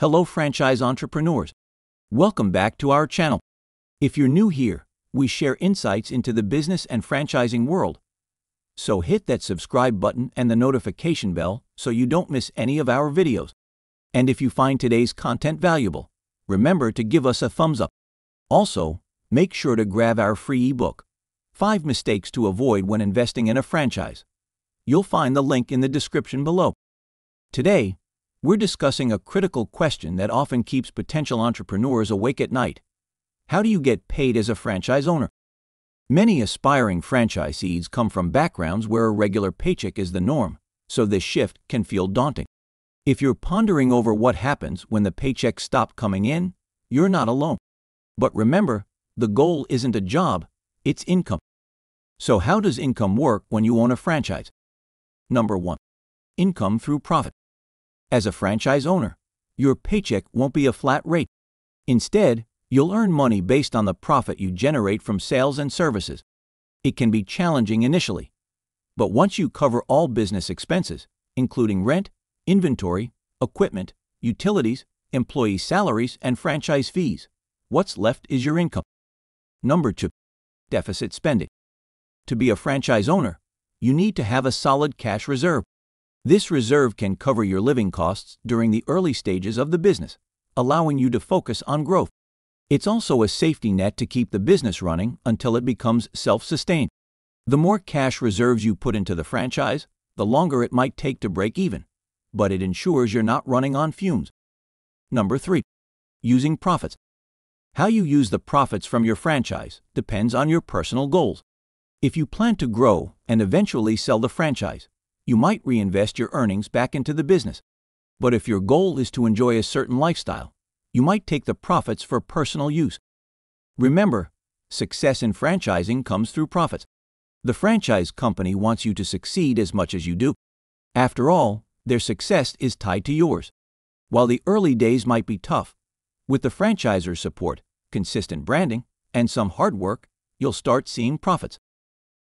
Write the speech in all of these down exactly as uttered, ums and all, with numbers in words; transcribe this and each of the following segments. Hello franchise entrepreneurs. Welcome back to our channel. If you're new here, we share insights into the business and franchising world. So hit that subscribe button and the notification bell so you don't miss any of our videos. And if you find today's content valuable, remember to give us a thumbs up. Also, make sure to grab our free ebook, five Mistakes to Avoid When Investing in a Franchise. You'll find the link in the description below. Today, we're discussing a critical question that often keeps potential entrepreneurs awake at night. How do you get paid as a franchise owner? Many aspiring franchisees come from backgrounds where a regular paycheck is the norm, so this shift can feel daunting. If you're pondering over what happens when the paychecks stop coming in, you're not alone. But remember, the goal isn't a job, it's income. So how does income work when you own a franchise? Number one. Income through profit. As a franchise owner, your paycheck won't be a flat rate. Instead, you'll earn money based on the profit you generate from sales and services. It can be challenging initially, but once you cover all business expenses, including rent, inventory, equipment, utilities, employee salaries, and franchise fees, what's left is your income. Number two. Deficit spending. To be a franchise owner, you need to have a solid cash reserve. This reserve can cover your living costs during the early stages of the business, allowing you to focus on growth. It's also a safety net to keep the business running until it becomes self-sustained. The more cash reserves you put into the franchise, the longer it might take to break even, but it ensures you're not running on fumes. Number three. Using profits. How you use the profits from your franchise depends on your personal goals. If you plan to grow and eventually sell the franchise, you might reinvest your earnings back into the business. But if your goal is to enjoy a certain lifestyle, you might take the profits for personal use. Remember, success in franchising comes through profits. The franchise company wants you to succeed as much as you do. After all, their success is tied to yours. While the early days might be tough, with the franchisor's support, consistent branding, and some hard work, you'll start seeing profits.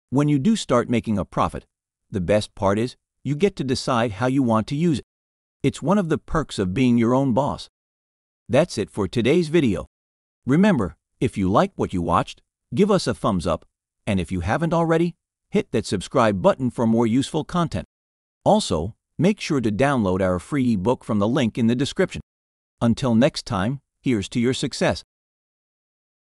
When you do start making a profit, the best part is, you get to decide how you want to use it. It's one of the perks of being your own boss. That's it for today's video. Remember, if you liked what you watched, give us a thumbs up, and if you haven't already, hit that subscribe button for more useful content. Also, make sure to download our free ebook from the link in the description. Until next time, here's to your success.